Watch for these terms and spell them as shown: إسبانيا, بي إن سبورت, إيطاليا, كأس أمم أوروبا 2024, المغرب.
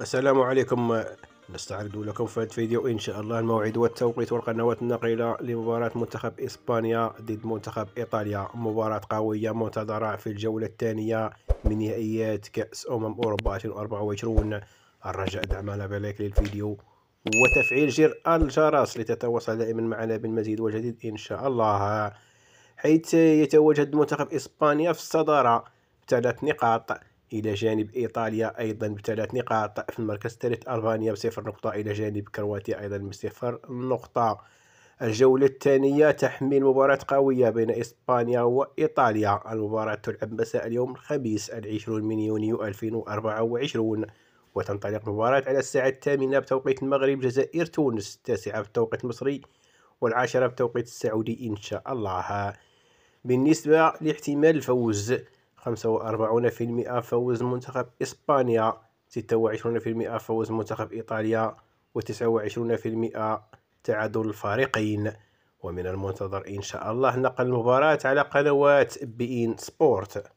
السلام عليكم. نستعرض لكم في هذا الفيديو إن شاء الله الموعد والتوقيت والقنوات النقلة لمباراة منتخب إسبانيا ضد منتخب إيطاليا، مباراة قوية منتظرة في الجولة الثانية من نهائيات كأس أمم أوروبا 2024. الرجاء دعمنا بلايك للفيديو وتفعيل زر الجرس لتتواصل دائما معنا بالمزيد والجديد إن شاء الله، حيث يتواجد منتخب إسبانيا في الصدارة ب3 نقاط إلى جانب إيطاليا أيضا ب3 نقاط، في المركز الثالث ألبانيا ب0 نقطة إلى جانب كرواتيا أيضا ب0 نقطة. الجولة الثانية تحمل مباراة قوية بين إسبانيا وإيطاليا، المباراة تلعب مساء اليوم الخميس 20 من يونيو 2024، وتنطلق المباراة على الساعة 8 بتوقيت المغرب جزائر تونس، 9 بتوقيت المصري والعاشرة بتوقيت السعودي إن شاء الله. بالنسبة لاحتمال الفوز 45% فوز منتخب إسبانيا، 26% فوز منتخب إيطاليا، و29% تعادل الفريقين. ومن المنتظر إن شاء الله نقل المباراة على قنوات بي إن سبورت.